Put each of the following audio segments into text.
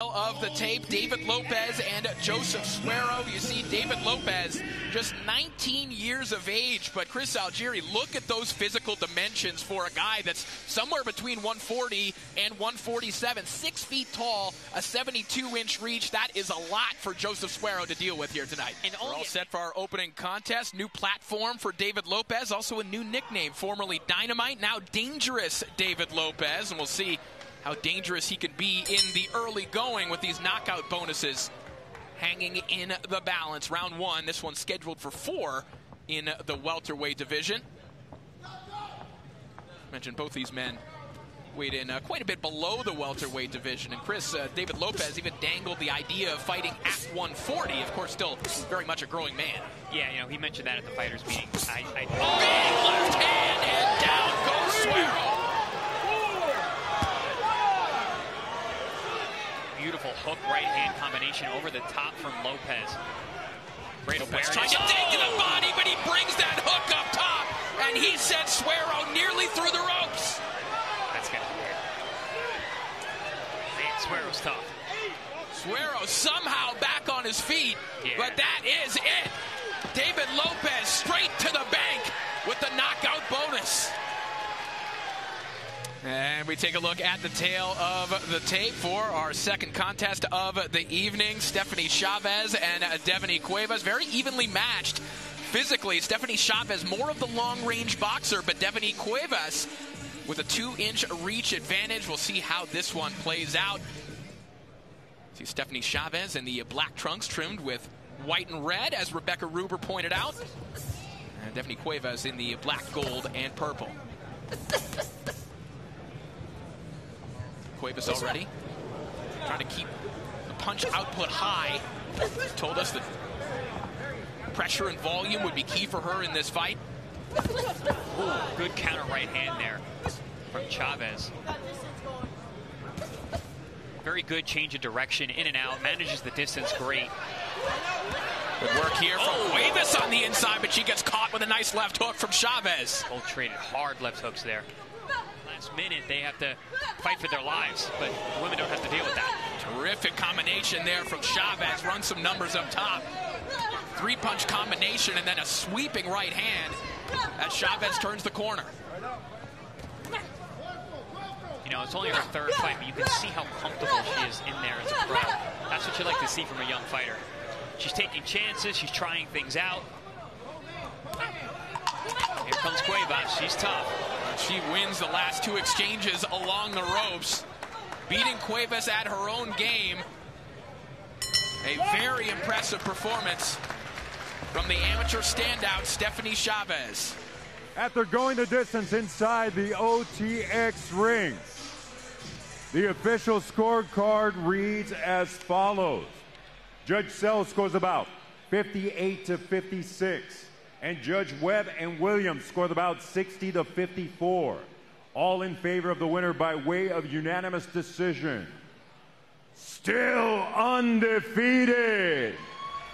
Of the tape, David Lopez and Joseph Suero. You see David Lopez just 19 years of age, but Chris Algieri, look at those physical dimensions for a guy that's somewhere between 140 and 147, 6 feet tall, a 72-inch reach. That is a lot for Joseph Suero to deal with here tonight. And we're all set for our opening contest. New platform for David Lopez, also a new nickname, formerly Dynamite, now Dangerous David Lopez, and we'll see how dangerous he can be in the early going with these knockout bonuses hanging in the balance. Round one, this one's scheduled for 4 in the welterweight division. Mentioned both these men weighed in quite a bit below the welterweight division. And Chris, David Lopez even dangled the idea of fighting at 140. Of course, still very much a growing man. Yeah, you know, he mentioned that at the fighters meeting. Big left hand, and down goes Suero. Beautiful hook right hand combination over the top from Lopez. Great awareness. Trying to dig to the body, but he brings that hook up top, and he sent Suero nearly through the ropes. That's gonna be weird. Man, Suero's tough. Suero somehow back on his feet, but that is it. David Lopez straight to the bank with the knockout bonus. And we take a look at the tail of the tape for our second contest of the evening. Stephanie Chavez and Devaney Cuevas, very evenly matched physically. Stephanie Chavez, more of the long-range boxer, but Devaney Cuevas with a 2-inch reach advantage. We'll see how this one plays out. See Stephanie Chavez in the black trunks trimmed with white and red, as Rebecca Ruber pointed out. And Devaney Cuevas in the black, gold, and purple. Cuevas already trying to keep the punch output high. She told us that pressure and volume would be key for her in this fight. Ooh, good counter right hand there from Chavez. Very good change of direction, in and out, manages the distance great. Good work here from Cuevas on the inside, but she gets caught with a nice left hook from Chavez. Both traded hard left hooks there. Minute they have to fight for their lives, but the women don't have to deal with that. Terrific combination there from Chavez. Run some numbers up top. 3-punch combination and then a sweeping right hand as Chavez turns the corner. You know, it's only her third fight, but you can see how comfortable she is in there as a pro. That's what you like to see from a young fighter. She's taking chances, she's trying things out. Here comes Cuevas, she's tough. She wins the last 2 exchanges along the ropes, beating Cuevas at her own game. A very impressive performance from the amateur standout, Stephanie Chavez. After going the distance inside the OTX ring, the official scorecard reads as follows. Judge Sells scores about 58 to 56. And Judge Webb and Williams scored about 60 to 54. All in favor of the winner by way of unanimous decision. Still undefeated,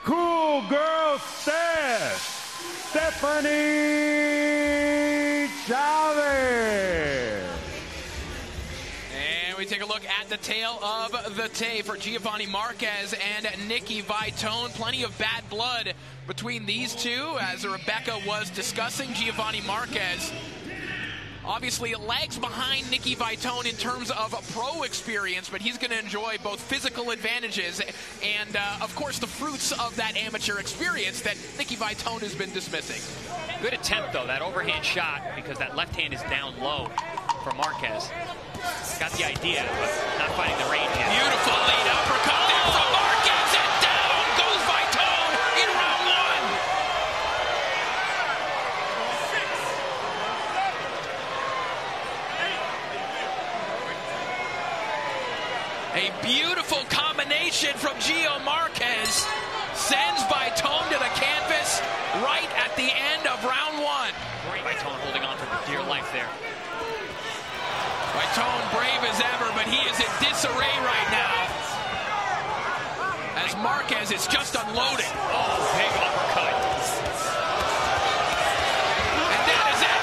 Cool Girl Steph, Stephanie Chavez. And we take a look at the tail of the tape for Giovanni Marquez and Nicky Vitone. Plenty of bad blood between these two, as Rebecca was discussing. Giovanni Marquez, obviously lags behind Nicky Vitone in terms of a pro experience, but he's going to enjoy both physical advantages and, of course, the fruits of that amateur experience that Nicky Vitone has been dismissing. Good attempt, though, that overhand shot, because that left hand is down low for Marquez. Got the idea, but not finding the range yet. Beautiful lead uppercut there from Marquez, and down goes Vitone in round 1. A beautiful combination from Gio Marquez sends Vitone to the canvas right at the end of round 1. Vitone holding on for dear life there. Vitone brave as ever, but he is in disarray right now as Marquez is just unloading. Oh, big uppercut. And that is it.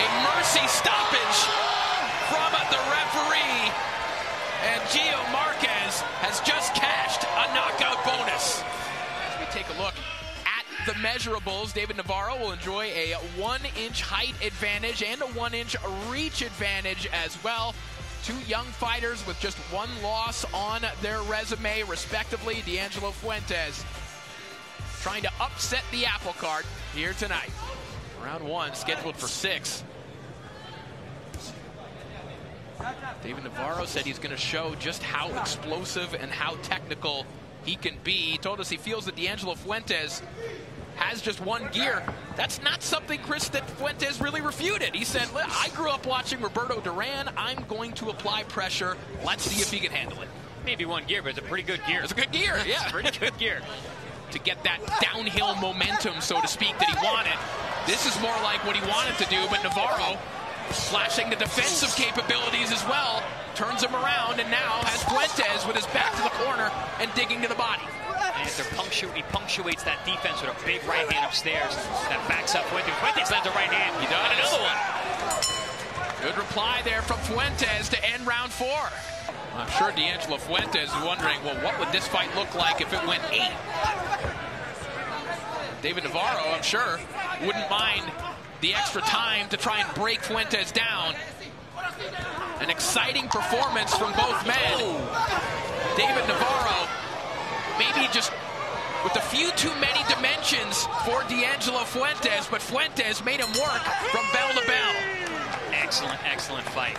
A mercy stoppage from the referee. And Gio Marquez measurables, David Navarro will enjoy a 1-inch height advantage and a 1-inch reach advantage as well. Two young fighters with just one loss on their resume, respectively. D'Angelo Fuentes trying to upset the apple cart here tonight. Round one scheduled for 6. David Navarro said he's going to show just how explosive and how technical he can be. He told us he feels that D'Angelo Fuentes has just one gear. That's not something, Chris, that Fuentes really refuted. He said, I grew up watching Roberto Duran. I'm going to apply pressure. Let's see if he can handle it. Maybe one gear, but it's a pretty good gear. It's a good gear, yeah. Pretty good gear. To get that downhill momentum, so to speak, that he wanted. This is more like what he wanted to do, but Navarro, flashing the defensive capabilities as well, turns him around and now has Fuentes with his back to the corner and digging to the body. And he punctuates that defense with a big right hand upstairs that backs up Fuentes. Fuentes lands a right hand. He does. And another one. Good reply there from Fuentes to end round 4. I'm sure D'Angelo Fuentes is wondering, well, what would this fight look like if it went 8? David Navarro, I'm sure, wouldn't mind the extra time to try and break Fuentes down. An exciting performance from both men. David Navarro, maybe just with a few too many dimensions for D'Angelo Fuentes, but Fuentes made him work from bell to bell. Excellent, excellent fight.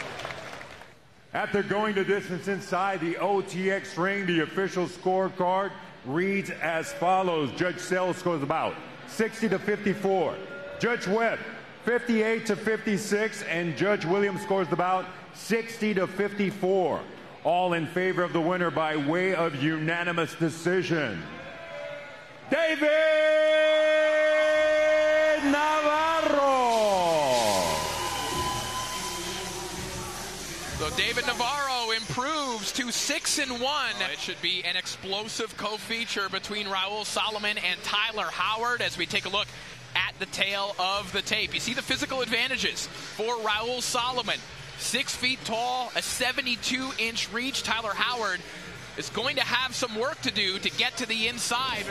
After going the distance inside the OTX ring, the official scorecard reads as follows. Judge Sells scores about 60 to 54. Judge Webb, 58 to 56, and Judge Williams scores the bout 60 to 54. All in favor of the winner by way of unanimous decision. David Navarro! So David Navarro improves to 6-1. It should be an explosive co-feature between Raul Solomon and Tyler Howard as we take a look at the tail of the tape. You see the physical advantages for Raul Solomon. 6 feet tall, a 72-inch reach. Tyler Howard is going to have some work to do to get to the inside.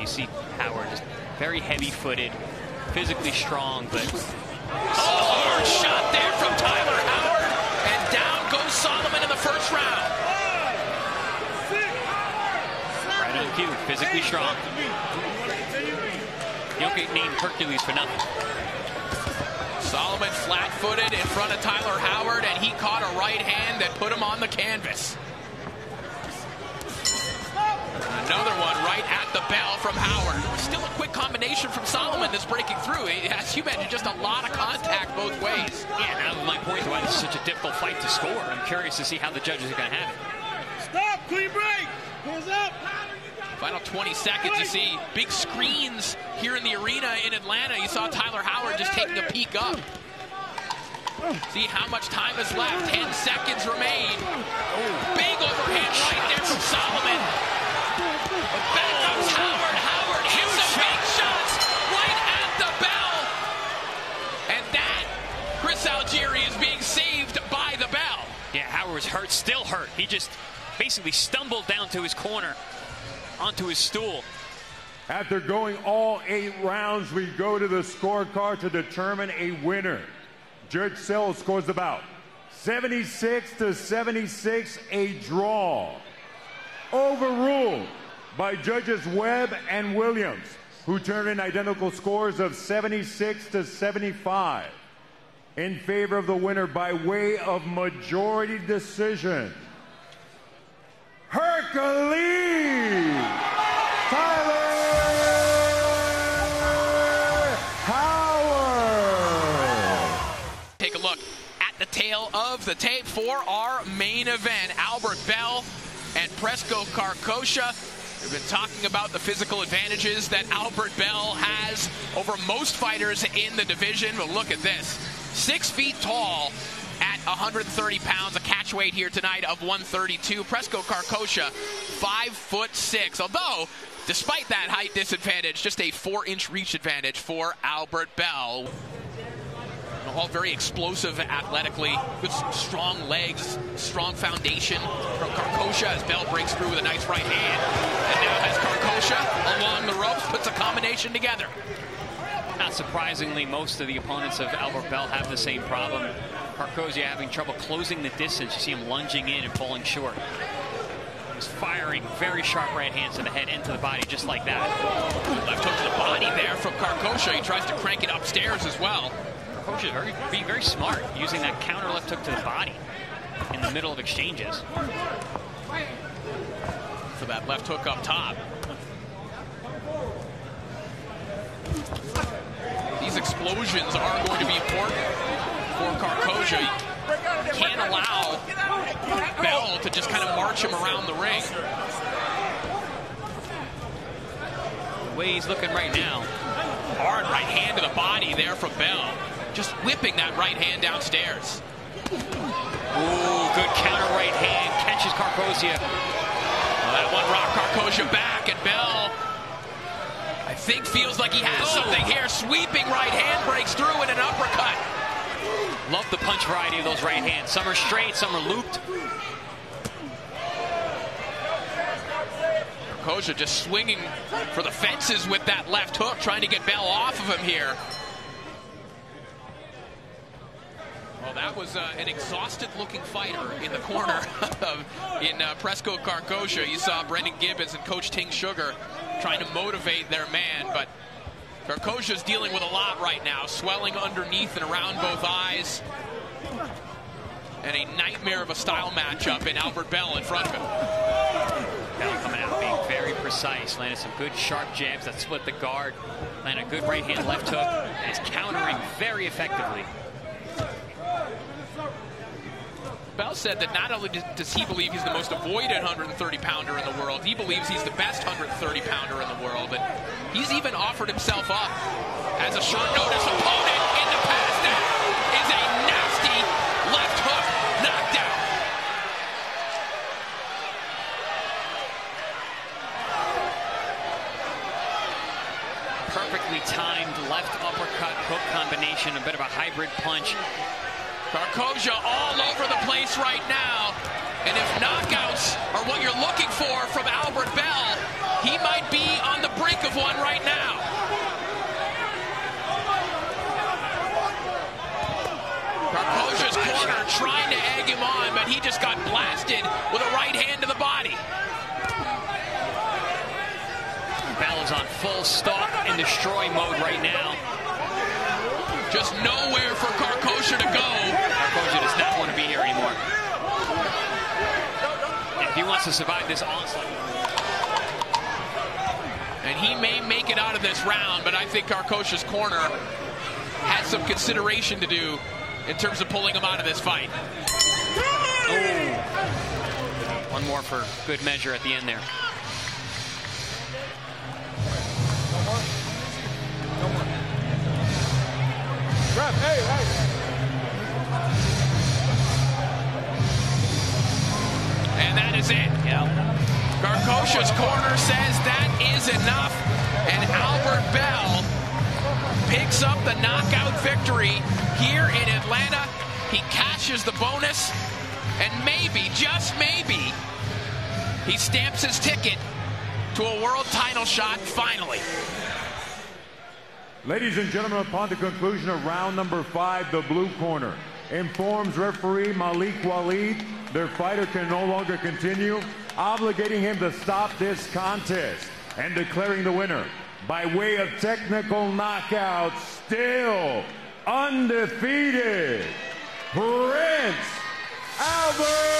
You see Howard just very heavy-footed, physically strong, but... Oh, hard shot there from Tyler Howard, and down goes Solomon in the first round. Cute, physically strong. You don't get named Hercules for nothing. Solomon flat-footed in front of Tyler Howard, and he caught a right hand that put him on the canvas. Another one right at the bell from Howard. Still a quick combination from Solomon that's breaking through. As you mentioned, just a lot of contact both ways. Yeah, now my point is why this is such a difficult fight to score. I'm curious to see how the judges are going to have it. Stop, clean break. Hands up. Final 20 seconds, you see big screens here in the arena in Atlanta. You saw Tyler Howard just taking a peek up. See how much time is left. 10 seconds remain. Big overhand right there from Solomon. Back comes Howard. Howard hits some big shots right at the bell. And that, Chris Algieri, is being saved by the bell. Yeah, Howard was hurt, still hurt. He just basically stumbled down to his corner, onto his stool. After going all 8 rounds, we go to the scorecard to determine a winner. Judge Sells scores the bout 76 to 76, a draw. Overruled by judges Webb and Williams, who turned in identical scores of 76 to 75. In favor of the winner by way of majority decision, Hercules Tyler Howard. Take a look at the tail of the tape for our main event. Albert Bell and Presco Carcosia. We've been talking about the physical advantages that Albert Bell has over most fighters in the division. But look at this. 6 feet tall. At 130 pounds, a catch weight here tonight of 132. Presco Carcosia, 5'6". Although, despite that height disadvantage, just a 4-inch reach advantage for Albert Bell. all very explosive athletically, with strong legs, strong foundation from Carcosia as Bell breaks through with a nice right hand. And now has Carcosia along the ropes, puts a combination together. Not surprisingly, most of the opponents of Albert Bell have the same problem. Carcosia having trouble closing the distance. You see him lunging in and falling short. He's firing very sharp right hands to the head and to the body, just like that. Left hook to the body there from Carcosia. He tries to crank it upstairs as well. Carcosia being very smart, using that counter left hook to the body in the middle of exchanges. For that left hook up top. These explosions are going to be important for Carcosia. You can't allow Bell to just kind of march him around the ring. The way he's looking right now. Hard right hand to the body there from Bell. Just whipping that right hand downstairs. Ooh, good counter right hand. Catches Carcosia. Well, that one rocked Carcosia back, and Bell, I think, feels like he has something here. Sweeping right hand breaks through in an uppercut. Love the punch variety of those right hands. Some are straight, some are looped. Carcosia just swinging for the fences with that left hook, trying to get Bell off of him here. Well, that was an exhausted-looking fighter in the corner in Presco Carcosia. You saw Brendan Gibbons and Coach Ting Sugar trying to motivate their man, but Carcosia's dealing with a lot right now. Swelling underneath and around both eyes. And a nightmare of a style matchup in Albert Bell in front of him. Bell coming out being very precise. Landed some good sharp jabs that split the guard. Landed a good right hand left hook. And is countering very effectively. Bell said that not only does he believe he's the most avoided 130-pounder in the world, he believes he's the best 130-pounder in the world. And he's even offered himself up as a short-notice opponent in the past. That is a nasty left hook knockdown. Perfectly timed left uppercut hook combination, a bit of a hybrid punch. Carcosia all over the place right now. And if knockouts are what you're looking for from Albert Bell, he might be on the brink of one right now. Carcosia's corner trying to egg him on, but he just got blasted with a right hand to the body. Bell is on full stalk and destroy mode right now. Just nowhere for Carcosia to go. Carcosia does not want to be here anymore. And he wants to survive this onslaught. And he may make it out of this round, but I think Carcosia's corner has some consideration to do in terms of pulling him out of this fight. Oh. One more for good measure at the end there. And that is it. Yep. Carcosia's corner says that is enough, and Albert Bell picks up the knockout victory here in Atlanta. He cashes the bonus, and maybe, just maybe, he stamps his ticket to a world title shot finally. Ladies and gentlemen, upon the conclusion of round number 5, the blue corner informs referee Malik Waleed their fighter can no longer continue, obligating him to stop this contest and declaring the winner by way of technical knockout, still undefeated, Prince Albert.